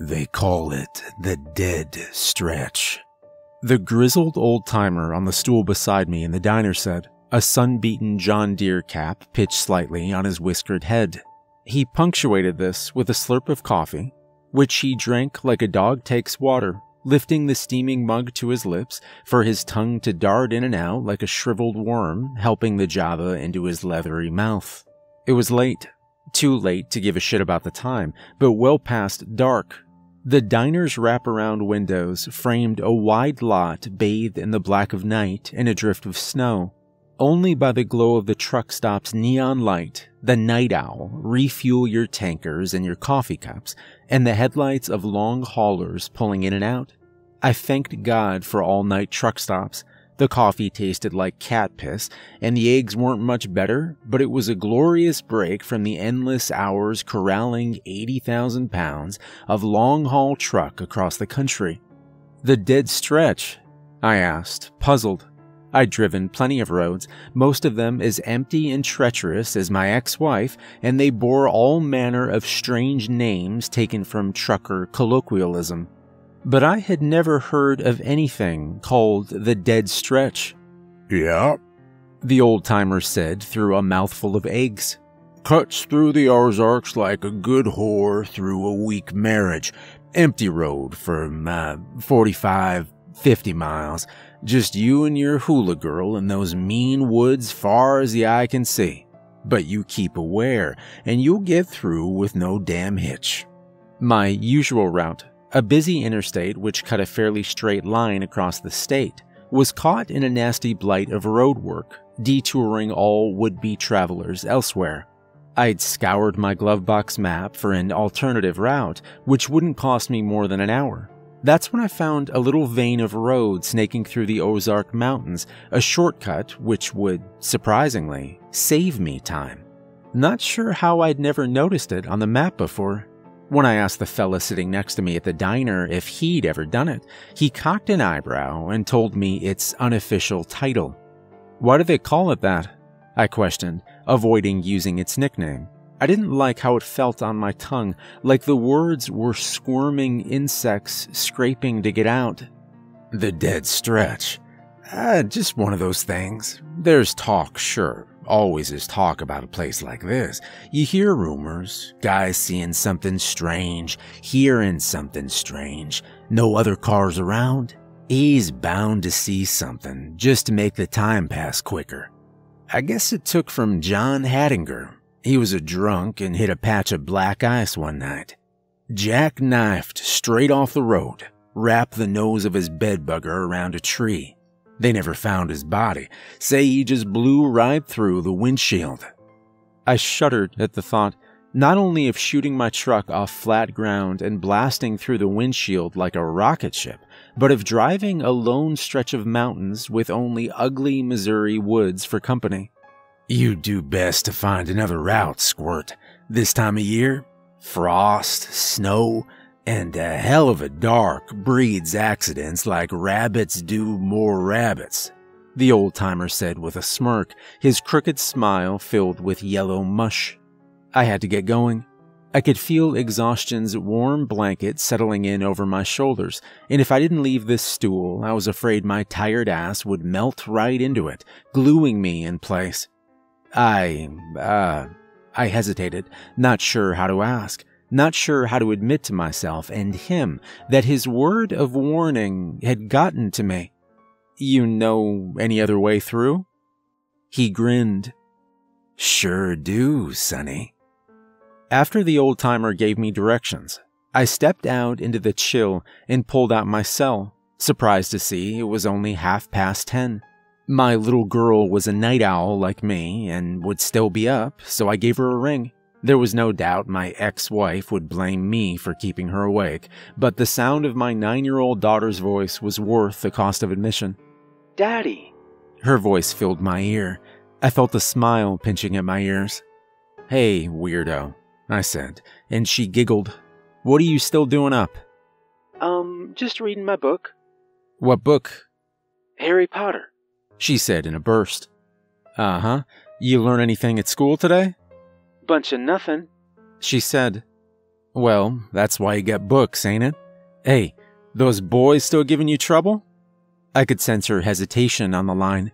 They call it the dead stretch. The grizzled old-timer on the stool beside me in the diner said, a sun-beaten John Deere cap pitched slightly on his whiskered head. He punctuated this with a slurp of coffee, which he drank like a dog takes water, lifting the steaming mug to his lips for his tongue to dart in and out like a shriveled worm, helping the java into his leathery mouth. It was late. Too late to give a shit about the time, but well past dark. The diner's wraparound windows framed a wide lot bathed in the black of night and a drift of snow. Only by the glow of the truck stop's neon light, the night owl, refuel your tankers and your coffee cups, and the headlights of long haulers pulling in and out. I thanked God for all-night truck stops. The coffee tasted like cat piss, and the eggs weren't much better, but it was a glorious break from the endless hours corralling 80,000 pounds of long-haul truck across the country. The dead stretch? I asked, puzzled. I'd driven plenty of roads, most of them as empty and treacherous as my ex-wife, and they bore all manner of strange names taken from trucker colloquialism. But I had never heard of anything called the dead stretch. Yeah, the old-timer said through a mouthful of eggs. Cuts through the Ozarks like a good whore through a weak marriage. Empty road for 45-50 miles. Just you and your hula girl in those mean woods far as the eye can see. But you keep aware, and you'll get through with no damn hitch. My usual route, a busy interstate which cut a fairly straight line across the state, was caught in a nasty blight of road work, detouring all would-be travelers elsewhere. I'd scoured my glovebox map for an alternative route, which wouldn't cost me more than an hour. That's when I found a little vein of road snaking through the Ozark Mountains, a shortcut which would, surprisingly, save me time. Not sure how I'd never noticed it on the map before. When I asked the fella sitting next to me at the diner if he'd ever done it, he cocked an eyebrow and told me its unofficial title. Why do they call it that? I questioned, avoiding using its nickname. I didn't like how it felt on my tongue, like the words were squirming insects scraping to get out. The dead stretch. Just one of those things. There's talk, sure. Always is talk about a place like this. You hear rumors, guys seeing something strange, hearing something strange. No other cars around. He's bound to see something just to make the time pass quicker. I guess it took from John Hattinger. He was a drunk and hit a patch of black ice one night. Jackknifed straight off the road, wrapped the nose of his bedbugger around a tree. They never found his body. Say he just blew right through the windshield. I shuddered at the thought, not only of shooting my truck off flat ground and blasting through the windshield like a rocket ship, but of driving a lone stretch of mountains with only ugly Missouri woods for company. You do best to find another route, Squirt. This time of year, frost, snow, and a hell of a dark breeds accidents like rabbits do more rabbits, the old-timer said with a smirk, his crooked smile filled with yellow mush. I had to get going. I could feel exhaustion's warm blanket settling in over my shoulders, and if I didn't leave this stool, I was afraid my tired ass would melt right into it, gluing me in place. I hesitated, not sure how to ask, not sure how to admit to myself and him that his word of warning had gotten to me. You know any other way through? He grinned. Sure do, sonny. After the old-timer gave me directions, I stepped out into the chill and pulled out my cell, surprised to see it was only 10:30. My little girl was a night owl like me and would still be up, so I gave her a ring. There was no doubt my ex-wife would blame me for keeping her awake, but the sound of my 9-year-old daughter's voice was worth the cost of admission. Daddy! Her voice filled my ear. I felt a smile pinching at my ears. Hey, weirdo, I said, and she giggled. What are you still doing up? Just reading my book. What book? Harry Potter, she said in a burst. Uh-huh. You learn anything at school today? Bunch of nothing, she said. Well, that's why you get books, ain't it? Hey, those boys still giving you trouble? I could sense her hesitation on the line.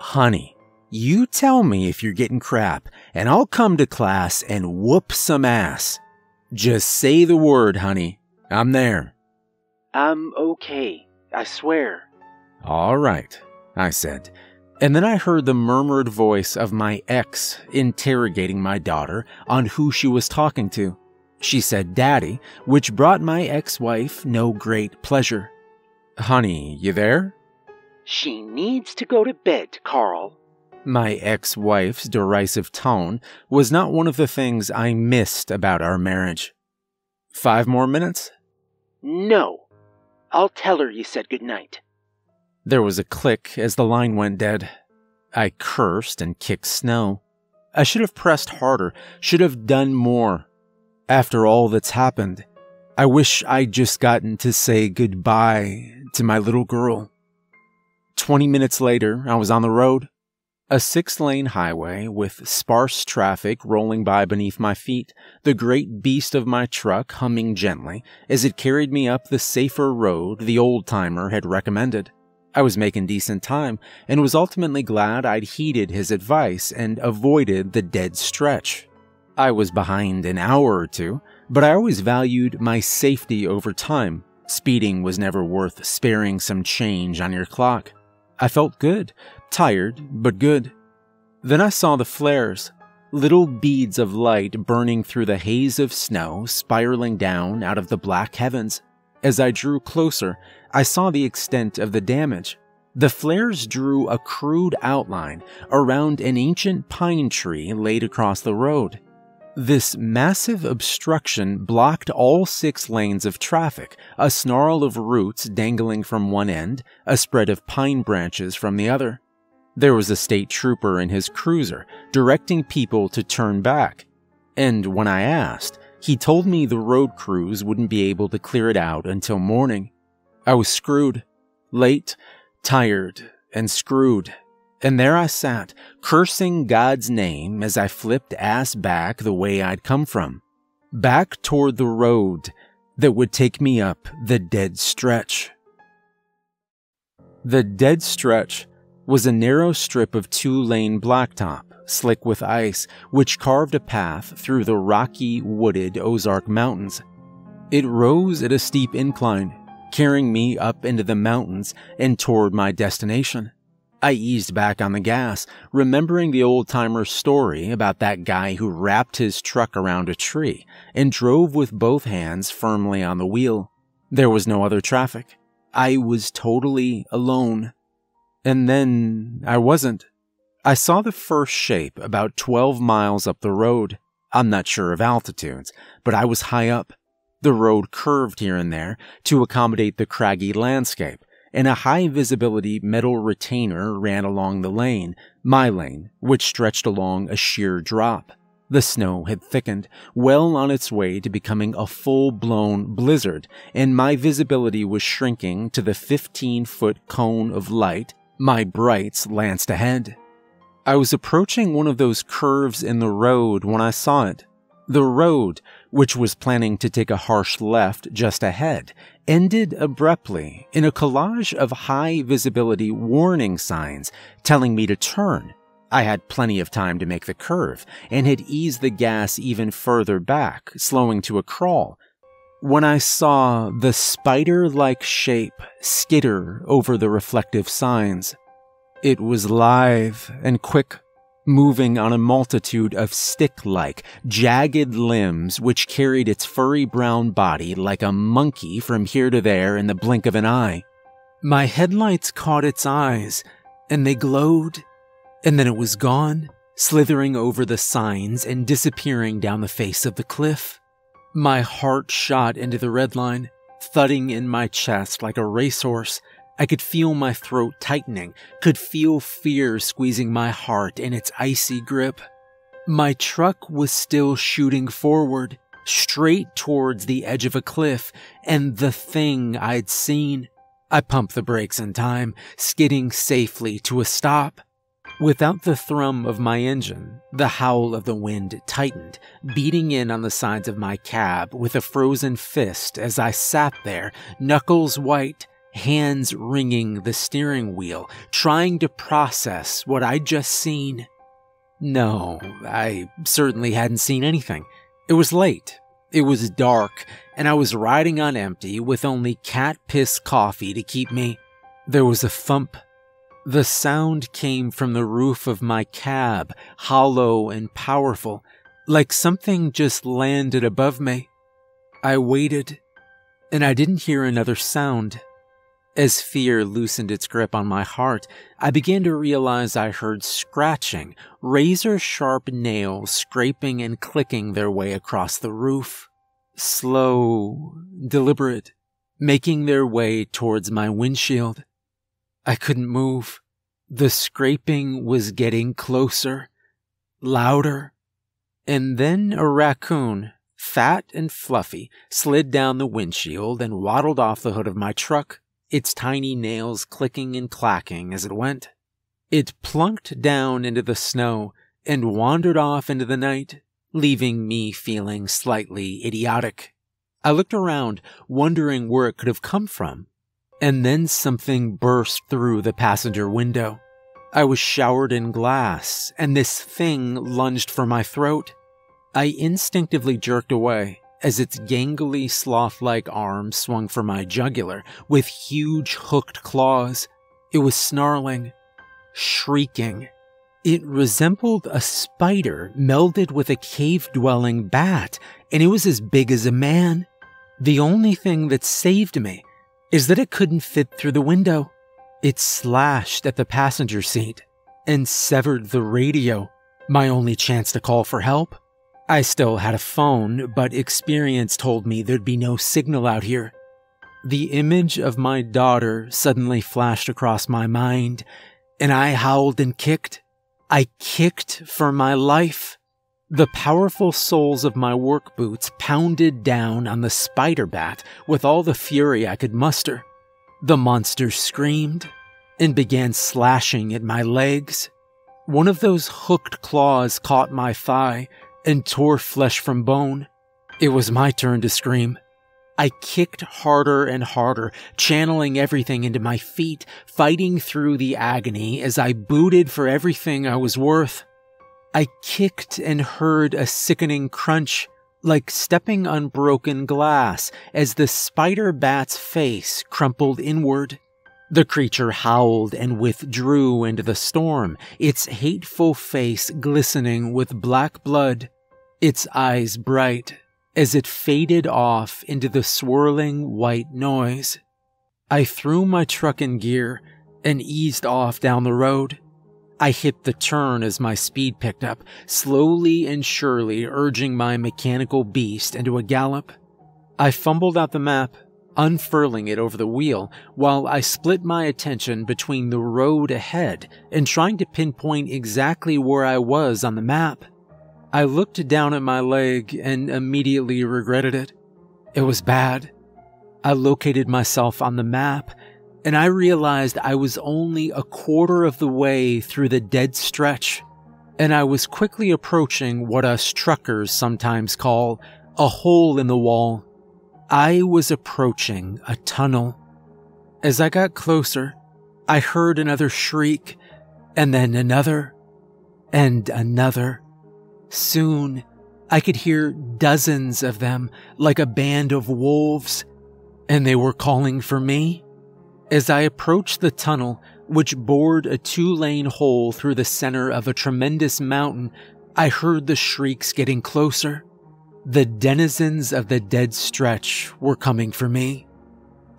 Honey, you tell me if you're getting crap, and I'll come to class and whoop some ass. Just say the word, honey. I'm there. I'm okay. I swear. All right, I said. And then I heard the murmured voice of my ex interrogating my daughter on who she was talking to. She said daddy, which brought my ex-wife no great pleasure. Honey, you there? She needs to go to bed, Carl. My ex-wife's derisive tone was not one of the things I missed about our marriage. 5 more minutes? No. I'll tell her you said goodnight. There was a click as the line went dead. I cursed and kicked snow. I should have pressed harder, should have done more. After all that's happened, I wish I'd just gotten to say goodbye to my little girl. 20 minutes later, I was on the road. A 6-lane highway with sparse traffic rolling by beneath my feet, the great beast of my truck humming gently as it carried me up the safer road the old-timer had recommended. I was making decent time and was ultimately glad I'd heeded his advice and avoided the dead stretch. I was behind an hour or two, but I always valued my safety over time. Speeding was never worth sparing some change on your clock. I felt good, tired, but good. Then I saw the flares, little beads of light burning through the haze of snow spiraling down out of the black heavens. As I drew closer, I saw the extent of the damage. The flares drew a crude outline around an ancient pine tree laid across the road. This massive obstruction blocked all 6 lanes of traffic, a snarl of roots dangling from one end, a spread of pine branches from the other. There was a state trooper in his cruiser, directing people to turn back. And when I asked, he told me the road crews wouldn't be able to clear it out until morning. I was screwed. Late, tired, and screwed. And there I sat, cursing God's name as I flipped ass back the way I'd come from, back toward the road that would take me up the dead stretch. The dead stretch was a narrow strip of 2-lane blacktop, slick with ice, which carved a path through the rocky, wooded Ozark Mountains. It rose at a steep incline, carrying me up into the mountains and toward my destination. I eased back on the gas, remembering the old-timer's story about that guy who wrapped his truck around a tree and drove with both hands firmly on the wheel. There was no other traffic. I was totally alone. And then I wasn't. I saw the first shape about 12 miles up the road. I'm not sure of altitudes, but I was high up. The road curved here and there to accommodate the craggy landscape, and a high-visibility metal retainer ran along the lane, my lane, which stretched along a sheer drop. The snow had thickened, well on its way to becoming a full-blown blizzard, and my visibility was shrinking to the 15-foot cone of light my brights lanced ahead. I was approaching one of those curves in the road when I saw it. The road, which was planning to take a harsh left just ahead, ended abruptly in a collage of high-visibility warning signs telling me to turn. I had plenty of time to make the curve and had eased the gas even further back, slowing to a crawl, when I saw the spider-like shape skitter over the reflective signs. It was lithe and quick, moving on a multitude of stick-like, jagged limbs which carried its furry brown body like a monkey from here to there in the blink of an eye. My headlights caught its eyes, and they glowed, and then it was gone, slithering over the signs and disappearing down the face of the cliff. My heart shot into the red line, thudding in my chest like a racehorse. I could feel my throat tightening, could feel fear squeezing my heart in its icy grip. My truck was still shooting forward, straight towards the edge of a cliff, and the thing I'd seen. I pumped the brakes in time, skidding safely to a stop. Without the thrum of my engine, the howl of the wind tightened, beating in on the sides of my cab with a frozen fist as I sat there, knuckles white, hands wringing the steering wheel, trying to process what I'd just seen. No, I certainly hadn't seen anything. It was late, it was dark, and I was riding on empty with only cat piss coffee to keep me. There was a thump. The sound came from the roof of my cab, hollow and powerful, like something just landed above me. I waited, and I didn't hear another sound. As fear loosened its grip on my heart, I began to realize I heard scratching, razor-sharp nails scraping and clicking their way across the roof. Slow, deliberate, making their way towards my windshield. I couldn't move. The scraping was getting closer, louder. And then a raccoon, fat and fluffy, slid down the windshield and waddled off the hood of my truck, its tiny nails clicking and clacking as it went. It plunked down into the snow and wandered off into the night, leaving me feeling slightly idiotic. I looked around, wondering where it could have come from. And then something burst through the passenger window. I was showered in glass, and this thing lunged for my throat. I instinctively jerked away as its gangly, sloth-like arm swung for my jugular with huge hooked claws. It was snarling, shrieking. It resembled a spider melded with a cave-dwelling bat, and it was as big as a man. The only thing that saved me is that it couldn't fit through the window. It slashed at the passenger seat and severed the radio, my only chance to call for help. I still had a phone, but experience told me there'd be no signal out here. The image of my daughter suddenly flashed across my mind, and I howled and kicked. I kicked for my life. The powerful soles of my work boots pounded down on the spider bat with all the fury I could muster. The monster screamed and began slashing at my legs. One of those hooked claws caught my thigh and tore flesh from bone. It was my turn to scream. I kicked harder and harder, channeling everything into my feet, fighting through the agony as I booted for everything I was worth. I kicked and heard a sickening crunch, like stepping on broken glass, as the spider bat's face crumpled inward. The creature howled and withdrew into the storm, its hateful face glistening with black blood, its eyes bright, as it faded off into the swirling white noise. I threw my truck in gear and eased off down the road. I hit the turn as my speed picked up, slowly and surely urging my mechanical beast into a gallop. I fumbled out the map, unfurling it over the wheel, while I split my attention between the road ahead and trying to pinpoint exactly where I was on the map. I looked down at my leg and immediately regretted it. It was bad. I located myself on the map, and I realized I was only a quarter of the way through the dead stretch, and I was quickly approaching what us truckers sometimes call a hole in the wall. I was approaching a tunnel. As I got closer, I heard another shriek, and then another, and another. Soon, I could hear dozens of them, like a band of wolves, and they were calling for me. As I approached the tunnel, which bored a two-lane hole through the center of a tremendous mountain, I heard the shrieks getting closer. The denizens of the dead stretch were coming for me.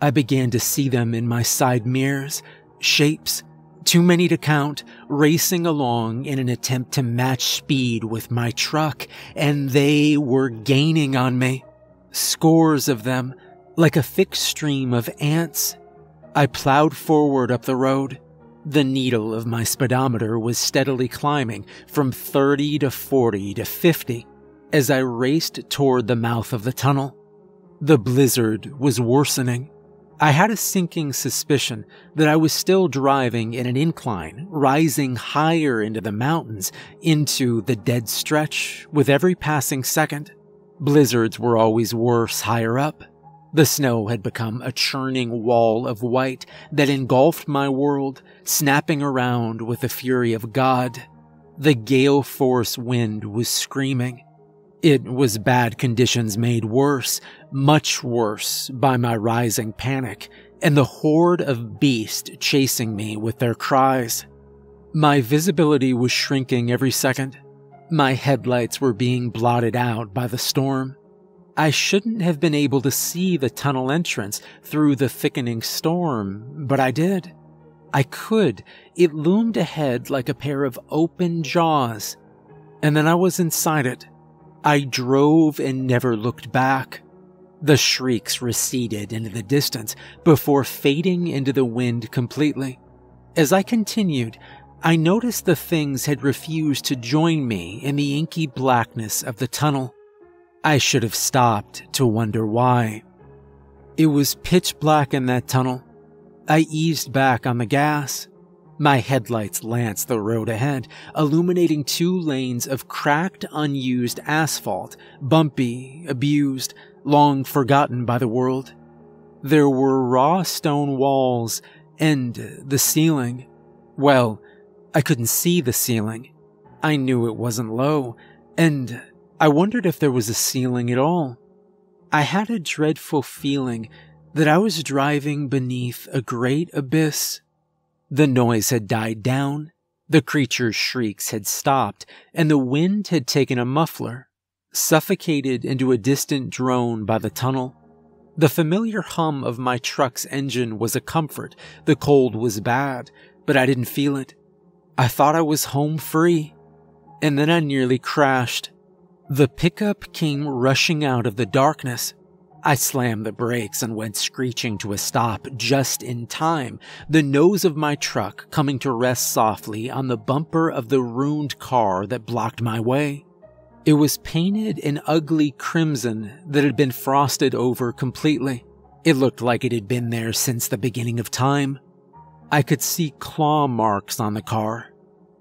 I began to see them in my side mirrors, shapes, too many to count, racing along in an attempt to match speed with my truck, and they were gaining on me. Scores of them, like a thick stream of ants. I plowed forward up the road. The needle of my speedometer was steadily climbing from 30 to 40 to 50 as I raced toward the mouth of the tunnel. The blizzard was worsening. I had a sinking suspicion that I was still driving in an incline, rising higher into the mountains, into the dead stretch with every passing second. Blizzards were always worse higher up. The snow had become a churning wall of white that engulfed my world, snapping around with the fury of God. The gale force wind was screaming. It was bad conditions made worse, much worse, by my rising panic, and the horde of beasts chasing me with their cries. My visibility was shrinking every second. My headlights were being blotted out by the storm. I shouldn't have been able to see the tunnel entrance through the thickening storm, but I did. I could. It loomed ahead like a pair of open jaws. And then I was inside it. I drove and never looked back. The shrieks receded into the distance before fading into the wind completely. As I continued, I noticed the things had refused to join me in the inky blackness of the tunnel. I should have stopped to wonder why. It was pitch black in that tunnel. I eased back on the gas. My headlights lanced the road ahead, illuminating two lanes of cracked, unused asphalt, bumpy, abused, long forgotten by the world. There were raw stone walls and the ceiling. Well, I couldn't see the ceiling. I knew it wasn't low, and I wondered if there was a ceiling at all. I had a dreadful feeling that I was driving beneath a great abyss. The noise had died down, the creature's shrieks had stopped, and the wind had taken a muffler, suffocated into a distant drone by the tunnel. The familiar hum of my truck's engine was a comfort. The cold was bad, but I didn't feel it. I thought I was home free, and then I nearly crashed. The pickup came rushing out of the darkness. I slammed the brakes and went screeching to a stop just in time, the nose of my truck coming to rest softly on the bumper of the ruined car that blocked my way. It was painted an ugly crimson that had been frosted over completely. It looked like it had been there since the beginning of time. I could see claw marks on the car.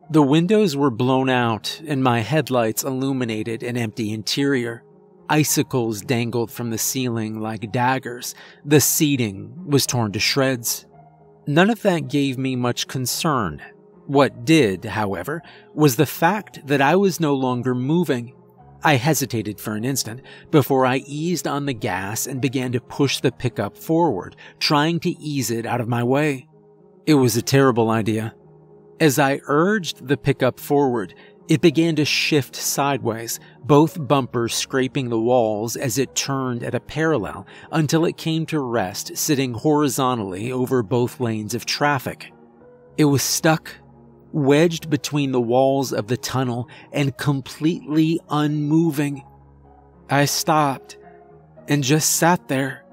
The windows were blown out and my headlights illuminated an empty interior. Icicles dangled from the ceiling like daggers. The seating was torn to shreds. None of that gave me much concern. What did, however, was the fact that I was no longer moving. I hesitated for an instant before I eased on the gas and began to push the pickup forward, trying to ease it out of my way. It was a terrible idea. As I urged the pickup forward, it began to shift sideways, both bumpers scraping the walls as it turned at a parallel until it came to rest, sitting horizontally over both lanes of traffic. It was stuck, wedged between the walls of the tunnel and completely unmoving. I stopped and just sat there,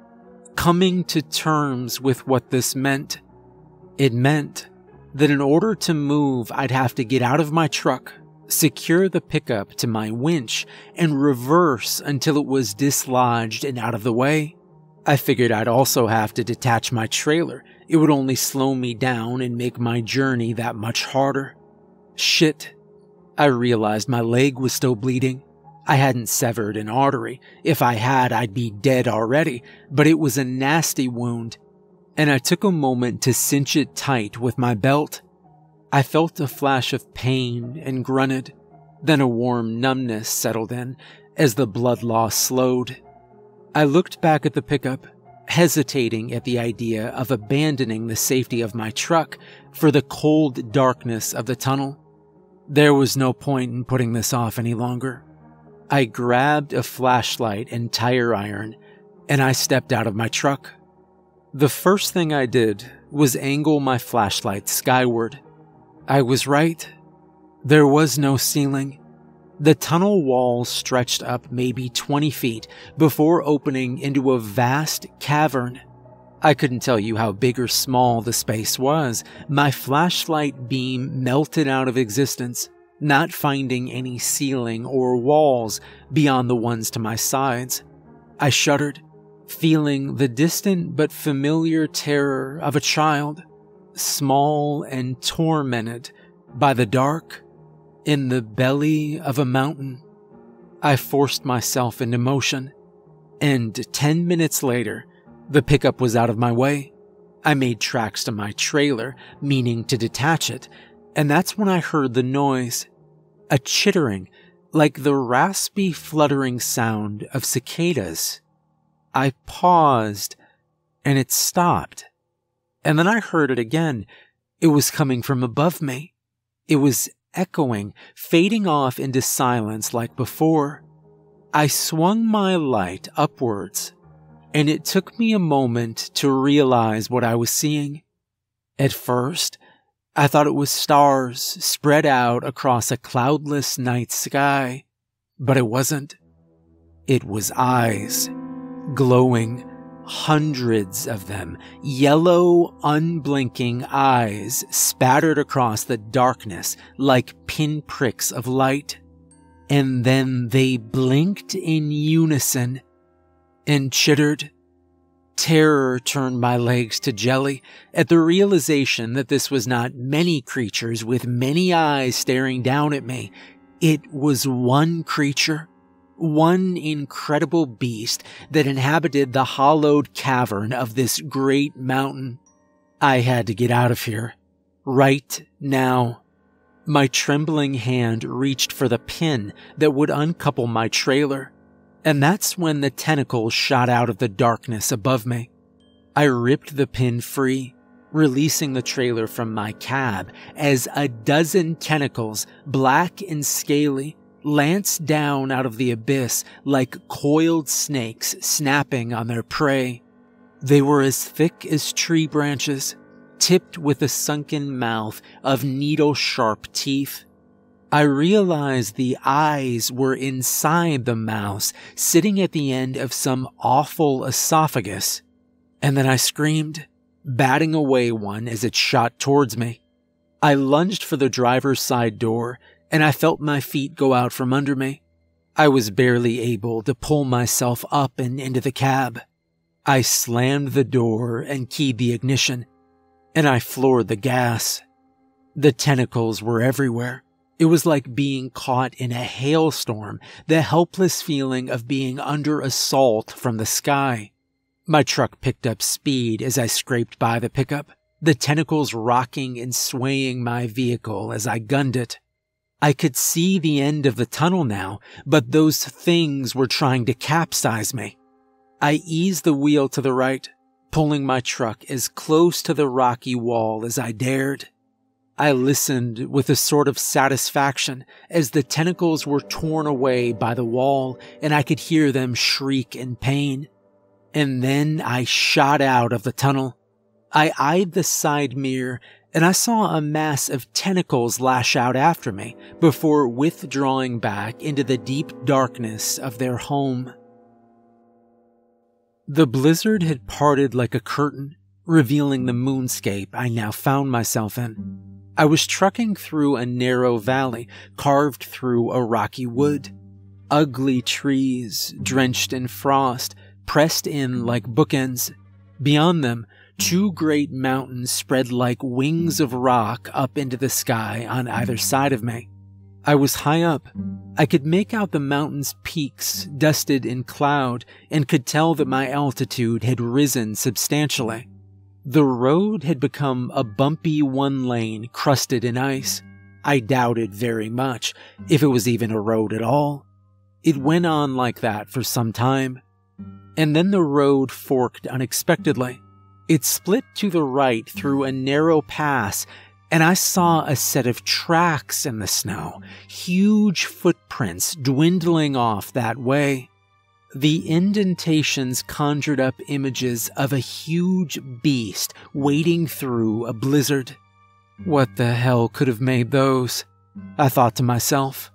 coming to terms with what this meant. It meant that in order to move, I'd have to get out of my truck, secure the pickup to my winch, and reverse until it was dislodged and out of the way. I figured I'd also have to detach my trailer. It would only slow me down and make my journey that much harder. Shit. I realized my leg was still bleeding. I hadn't severed an artery. If I had, I'd be dead already, but it was a nasty wound, and I took a moment to cinch it tight with my belt. I felt a flash of pain and grunted, then a warm numbness settled in as the blood loss slowed. I looked back at the pickup, hesitating at the idea of abandoning the safety of my truck for the cold darkness of the tunnel. There was no point in putting this off any longer. I grabbed a flashlight and tire iron, and I stepped out of my truck. The first thing I did was angle my flashlight skyward. I was right. There was no ceiling. The tunnel walls stretched up maybe 20 feet before opening into a vast cavern. I couldn't tell you how big or small the space was. My flashlight beam melted out of existence, not finding any ceiling or walls beyond the ones to my sides. I shuddered, feeling the distant but familiar terror of a child, small and tormented by the dark in the belly of a mountain. I forced myself into motion, and 10 minutes later, the pickup was out of my way. I made tracks to my trailer, meaning to detach it, and that's when I heard the noise, a chittering, like the raspy, fluttering sound of cicadas. I paused, and it stopped. And then I heard it again. It was coming from above me. It was echoing, fading off into silence like before. I swung my light upwards, and it took me a moment to realize what I was seeing. At first, I thought it was stars spread out across a cloudless night sky, but it wasn't. It was eyes, glowing, hundreds of them, yellow, unblinking eyes spattered across the darkness like pinpricks of light. And then they blinked in unison and chittered. Terror turned my legs to jelly at the realization that this was not many creatures with many eyes staring down at me. It was one creature, one incredible beast that inhabited the hollowed cavern of this great mountain. I had to get out of here, right now. My trembling hand reached for the pin that would uncouple my trailer. And that's when the tentacles shot out of the darkness above me. I ripped the pin free, releasing the trailer from my cab as a dozen tentacles, black and scaly, lanced down out of the abyss like coiled snakes snapping on their prey. They were as thick as tree branches, tipped with a sunken mouth of needle-sharp teeth. I realized the eyes were inside the mouse, sitting at the end of some awful esophagus, and then I screamed, batting away one as it shot towards me. I lunged for the driver's side door, and I felt my feet go out from under me. I was barely able to pull myself up and into the cab. I slammed the door and keyed the ignition, and I floored the gas. The tentacles were everywhere. It was like being caught in a hailstorm, the helpless feeling of being under assault from the sky. My truck picked up speed as I scraped by the pickup, the tentacles rocking and swaying my vehicle as I gunned it. I could see the end of the tunnel now, but those things were trying to capsize me. I eased the wheel to the right, pulling my truck as close to the rocky wall as I dared. I listened with a sort of satisfaction as the tentacles were torn away by the wall and I could hear them shriek in pain. And then I shot out of the tunnel. I eyed the side mirror and I saw a mass of tentacles lash out after me before withdrawing back into the deep darkness of their home. The blizzard had parted like a curtain, revealing the moonscape I now found myself in. I was trucking through a narrow valley, carved through a rocky wood. Ugly trees, drenched in frost, pressed in like bookends. Beyond them, two great mountains spread like wings of rock up into the sky on either side of me. I was high up. I could make out the mountain's peaks, dusted in cloud, and could tell that my altitude had risen substantially. The road had become a bumpy one lane crusted in ice. I doubted very much if it was even a road at all. It went on like that for some time. And then the road forked unexpectedly. It split to the right through a narrow pass, and I saw a set of tracks in the snow, huge footprints dwindling off that way. The indentations conjured up images of a huge beast wading through a blizzard. What the hell could have made those? I thought to myself.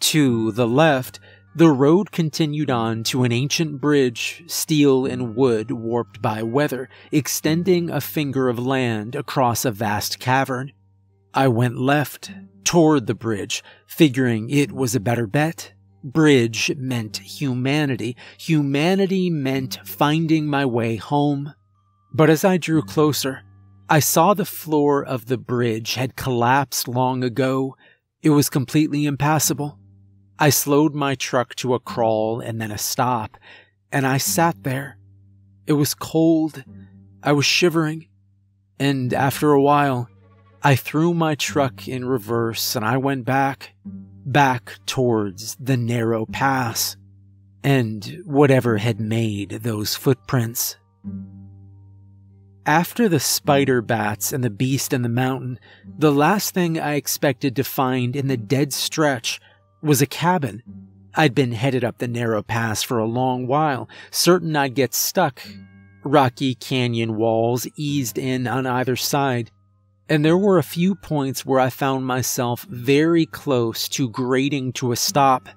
To the left, the road continued on to an ancient bridge, steel and wood warped by weather, extending a finger of land across a vast cavern. I went left, toward the bridge, figuring it was a better bet. Bridge meant humanity. Humanity meant finding my way home. But as I drew closer, I saw the floor of the bridge had collapsed long ago. It was completely impassable. I slowed my truck to a crawl and then a stop, and I sat there. It was cold. I was shivering. And after a while, I threw my truck in reverse and I went back towards the narrow pass and whatever had made those footprints. After the spider bats and the beast in the mountain, the last thing I expected to find in the dead stretch was a cabin. I'd been headed up the narrow pass for a long while, certain I'd get stuck. Rocky canyon walls eased in on either side, and there were a few points where I found myself very close to grating to a stop.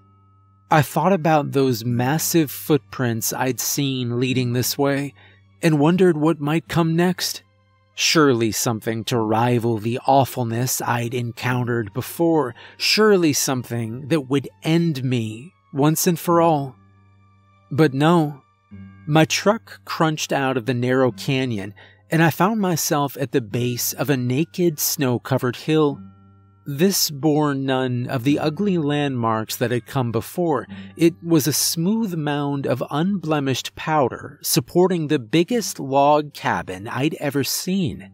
I thought about those massive footprints I'd seen leading this way, and wondered what might come next. Surely something to rival the awfulness I'd encountered before. Surely something that would end me once and for all. But no. My truck crunched out of the narrow canyon, and I found myself at the base of a naked, snow-covered hill. This bore none of the ugly landmarks that had come before. It was a smooth mound of unblemished powder supporting the biggest log cabin I'd ever seen.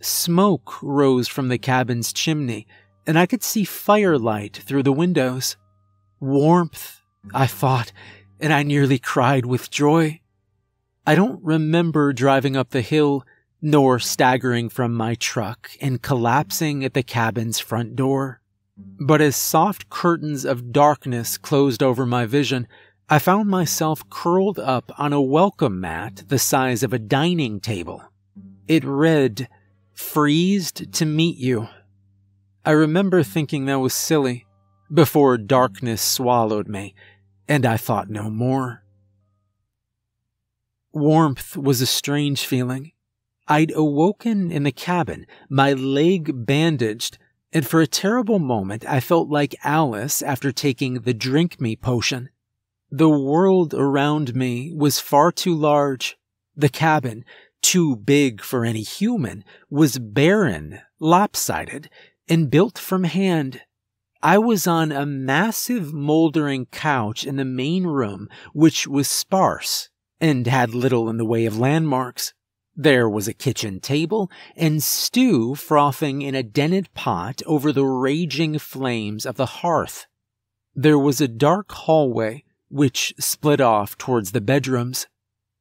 Smoke rose from the cabin's chimney, and I could see firelight through the windows. Warmth, I thought, and I nearly cried with joy. I don't remember driving up the hill, nor staggering from my truck and collapsing at the cabin's front door. But as soft curtains of darkness closed over my vision, I found myself curled up on a welcome mat the size of a dining table. It read, "Freezed to meet you." I remember thinking that was silly, before darkness swallowed me, and I thought no more. Warmth was a strange feeling. I'd awoken in the cabin, my leg bandaged, and for a terrible moment I felt like Alice after taking the drink me potion. The world around me was far too large. The cabin, too big for any human, was barren, lopsided, and built from hand. I was on a massive moldering couch in the main room, which was sparse and had little in the way of landmarks. There was a kitchen table, and stew frothing in a dented pot over the raging flames of the hearth. There was a dark hallway, which split off towards the bedrooms.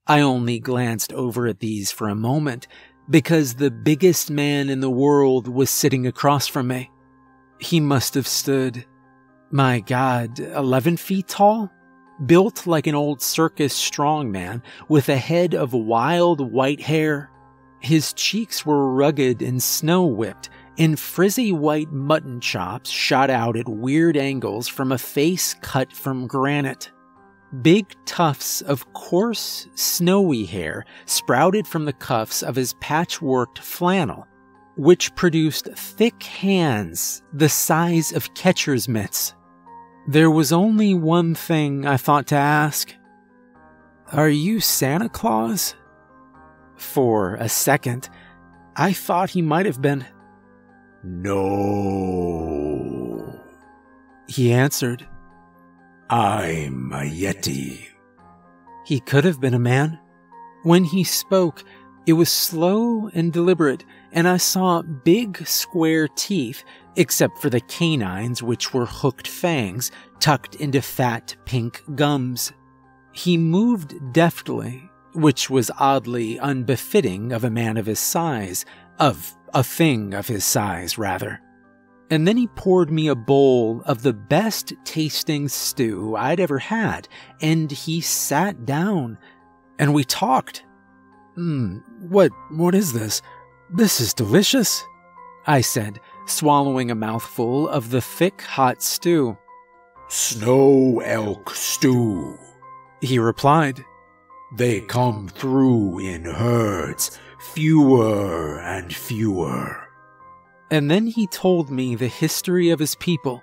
I only glanced over at these for a moment, because the biggest man in the world was sitting across from me. He must have stood, my God, 11 feet tall? Built like an old circus strongman with a head of wild white hair. His cheeks were rugged and snow-whipped, and frizzy white mutton chops shot out at weird angles from a face cut from granite. Big tufts of coarse, snowy hair sprouted from the cuffs of his patchworked flannel, which produced thick hands the size of catcher's mitts. There was only one thing I thought to ask. "Are you Santa Claus?" For a second, I thought he might have been. "No," he answered. "I'm a Yeti." He could have been a man. When he spoke, it was slow and deliberate, and I saw big square teeth, except for the canines, which were hooked fangs tucked into fat pink gums. He moved deftly, which was oddly unbefitting of a man of his size, of a thing of his size, rather. And then he poured me a bowl of the best tasting stew I'd ever had, and he sat down, and we talked. What is this? This is delicious," I said, swallowing a mouthful of the thick, hot stew. "Snow elk stew," he replied. "They come through in herds, fewer and fewer." And then he told me the history of his people,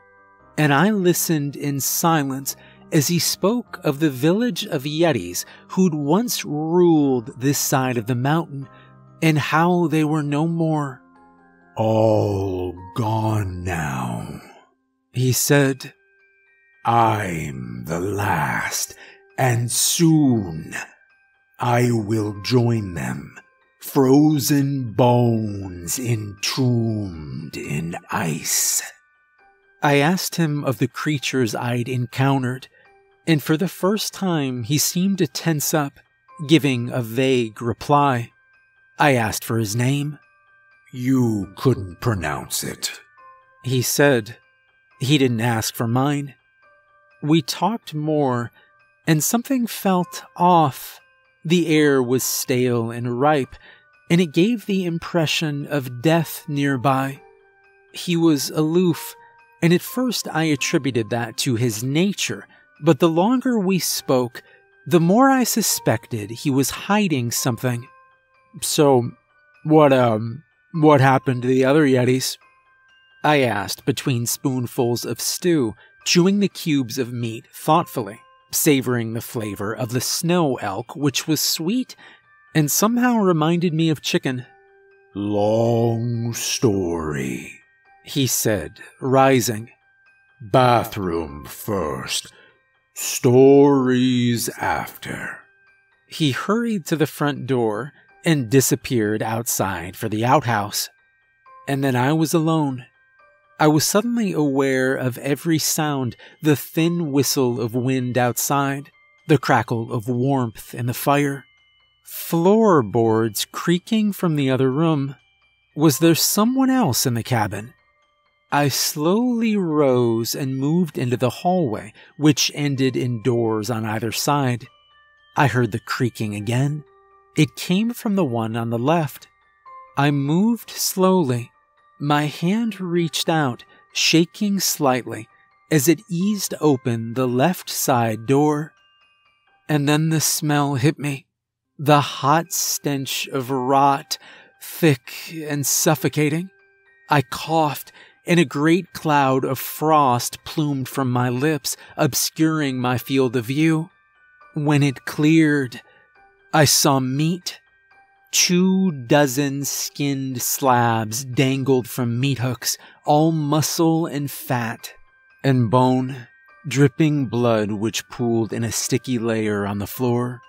and I listened in silence as he spoke of the village of Yetis who'd once ruled this side of the mountain, and how they were no more. "All gone now," he said. "I'm the last, and soon I will join them, frozen bones entombed in ice." I asked him of the creatures I'd encountered, and for the first time he seemed to tense up, giving a vague reply. I asked for his name. "You couldn't pronounce it," he said. He didn't ask for mine. We talked more, and something felt off. The air was stale and ripe, and it gave the impression of death nearby. He was aloof, and at first I attributed that to his nature, but the longer we spoke, the more I suspected he was hiding something. "So, what happened to the other Yetis?" I asked between spoonfuls of stew, chewing the cubes of meat thoughtfully, savoring the flavor of the snow elk, which was sweet and somehow reminded me of chicken. "Long story," he said, rising. "Bathroom first, stories after." He hurried to the front door and disappeared outside for the outhouse. And then I was alone. I was suddenly aware of every sound, the thin whistle of wind outside, the crackle of warmth in the fire, floorboards creaking from the other room. Was there someone else in the cabin? I slowly rose and moved into the hallway, which ended in doors on either side. I heard the creaking again. It came from the one on the left. I moved slowly. My hand reached out, shaking slightly, as it eased open the left side door. And then the smell hit me. The hot stench of rot, thick and suffocating. I coughed, and a great cloud of frost plumed from my lips, obscuring my field of view. When it cleared, I saw meat. 2 dozen skinned slabs dangled from meat hooks, all muscle and fat and bone, dripping blood which pooled in a sticky layer on the floor.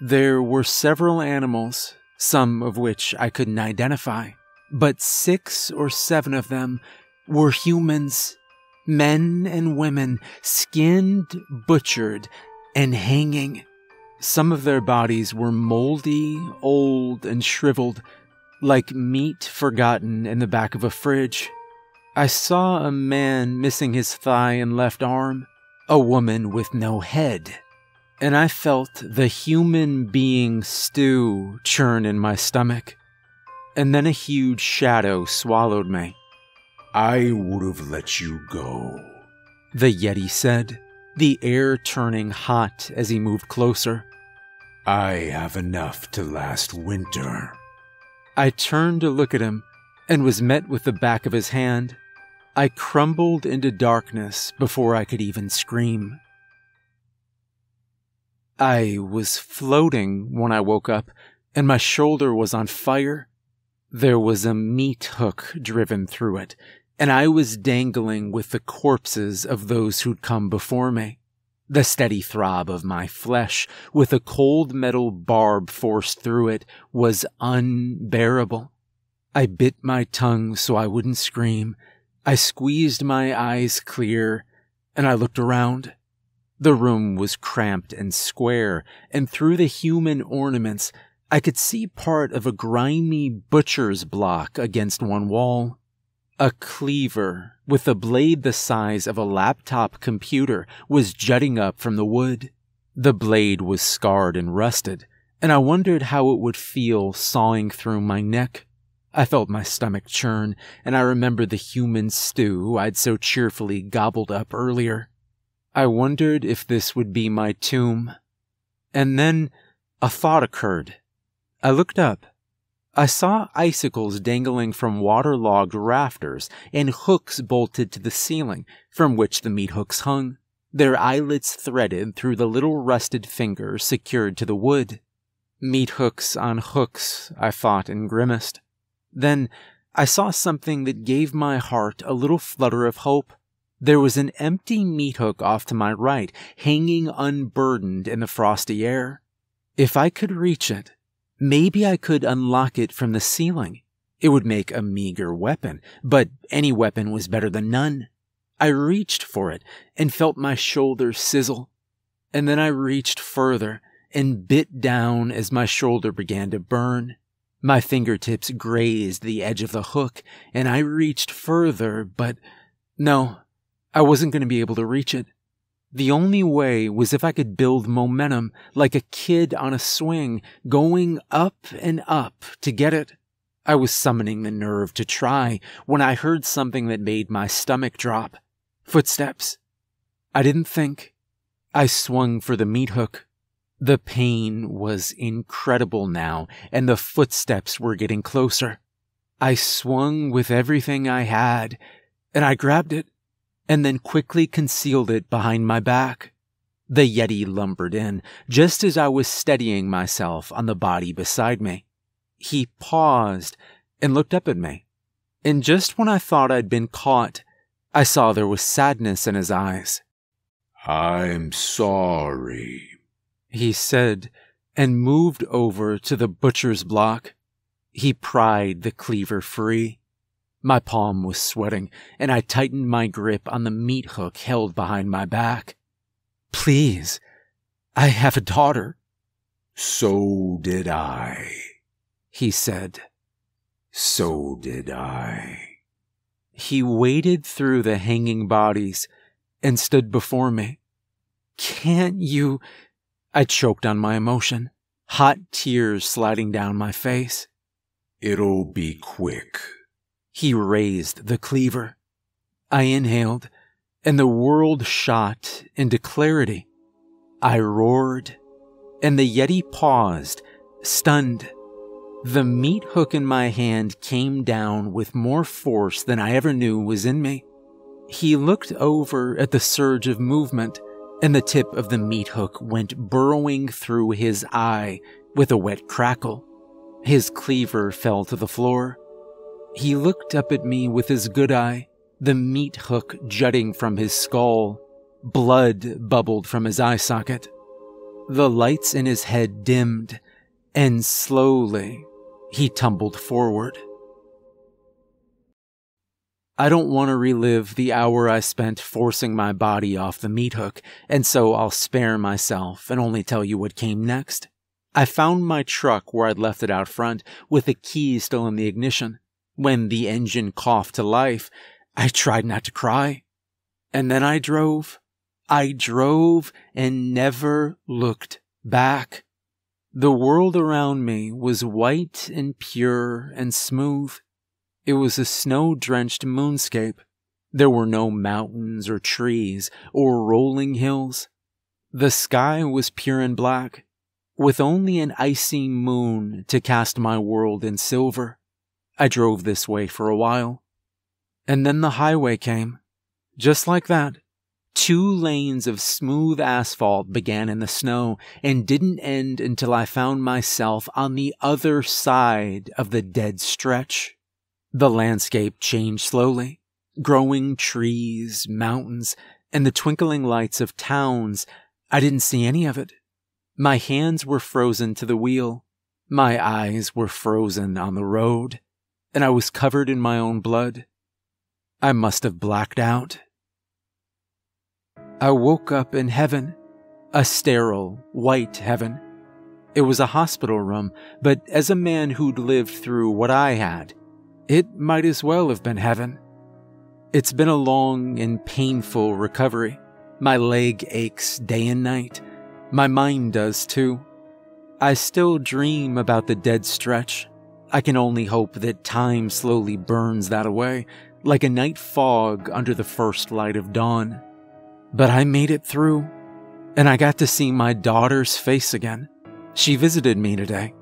There were several animals, some of which I couldn't identify, but 6 or 7 of them were humans, men and women, skinned, butchered, and hanging. Some of their bodies were moldy, old, and shriveled, like meat forgotten in the back of a fridge. I saw a man missing his thigh and left arm, a woman with no head, and I felt the human being stew churn in my stomach. And then a huge shadow swallowed me. "I would have let you go," the Yeti said, the air turning hot as he moved closer. "I have enough to last winter." I turned to look at him and was met with the back of his hand. I crumbled into darkness before I could even scream. I was floating when I woke up, and my shoulder was on fire. There was a meat hook driven through it, and I was dangling with the corpses of those who'd come before me. The steady throb of my flesh, with a cold metal barb forced through it, was unbearable. I bit my tongue so I wouldn't scream. I squeezed my eyes clear, and I looked around. The room was cramped and square, and through the human ornaments, I could see part of a grimy butcher's block against one wall. A cleaver, with a blade the size of a laptop computer, was jutting up from the wood. The blade was scarred and rusted, and I wondered how it would feel sawing through my neck. I felt my stomach churn, and I remembered the human stew I'd so cheerfully gobbled up earlier. I wondered if this would be my tomb. And then a thought occurred. I looked up. I saw icicles dangling from waterlogged rafters and hooks bolted to the ceiling, from which the meat hooks hung, their eyelets threaded through the little rusted fingers secured to the wood. Meat hooks on hooks, I thought and grimaced. Then I saw something that gave my heart a little flutter of hope. There was an empty meat hook off to my right, hanging unburdened in the frosty air. If I could reach it, maybe I could unlock it from the ceiling. It would make a meager weapon, but any weapon was better than none. I reached for it and felt my shoulder sizzle. And then I reached further and bit down as my shoulder began to burn. My fingertips grazed the edge of the hook, and I reached further, but no, I wasn't going to be able to reach it. The only way was if I could build momentum, like a kid on a swing, going up and up to get it. I was summoning the nerve to try when I heard something that made my stomach drop. Footsteps. I didn't think. I swung for the meat hook. The pain was incredible now, and the footsteps were getting closer. I swung with everything I had, and I grabbed it, and then quickly concealed it behind my back. The Yeti lumbered in, just as I was steadying myself on the body beside me. He paused and looked up at me, and just when I thought I'd been caught, I saw there was sadness in his eyes. "I'm sorry," he said, and moved over to the butcher's block. He pried the cleaver free. My palm was sweating, and I tightened my grip on the meat hook held behind my back. "Please, I have a daughter." "So did I," he said. "So did I." He waded through the hanging bodies and stood before me. "Can't you..." I choked on my emotion, hot tears sliding down my face. "It'll be quick." He raised the cleaver. I inhaled, and the world shot into clarity. I roared, and the Yeti paused, stunned. The meat hook in my hand came down with more force than I ever knew was in me. He looked over at the surge of movement, and the tip of the meat hook went burrowing through his eye with a wet crackle. His cleaver fell to the floor. He looked up at me with his good eye, the meat hook jutting from his skull. Blood bubbled from his eye socket. The lights in his head dimmed, and slowly he tumbled forward. I don't want to relive the hour I spent forcing my body off the meat hook, and so I'll spare myself and only tell you what came next. I found my truck where I'd left it out front, with the key still in the ignition. When the engine coughed to life, I tried not to cry. And then I drove. I drove and never looked back. The world around me was white and pure and smooth. It was a snow-drenched moonscape. There were no mountains or trees or rolling hills. The sky was pure and black, with only an icy moon to cast my world in silver. I drove this way for a while. And then the highway came. Just like that, 2 lanes of smooth asphalt began in the snow and didn't end until I found myself on the other side of the dead stretch. The landscape changed slowly. Growing trees, mountains, and the twinkling lights of towns. I didn't see any of it. My hands were frozen to the wheel. My eyes were frozen on the road, and I was covered in my own blood. I must have blacked out. I woke up in heaven, a sterile, white heaven. It was a hospital room, but as a man who'd lived through what I had, it might as well have been heaven. It's been a long and painful recovery. My leg aches day and night. My mind does too. I still dream about the dead stretch. I can only hope that time slowly burns that away, like a night fog under the first light of dawn. But I made it through, and I got to see my daughter's face again. She visited me today.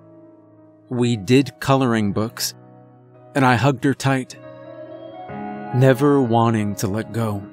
We did coloring books, and I hugged her tight, never wanting to let go.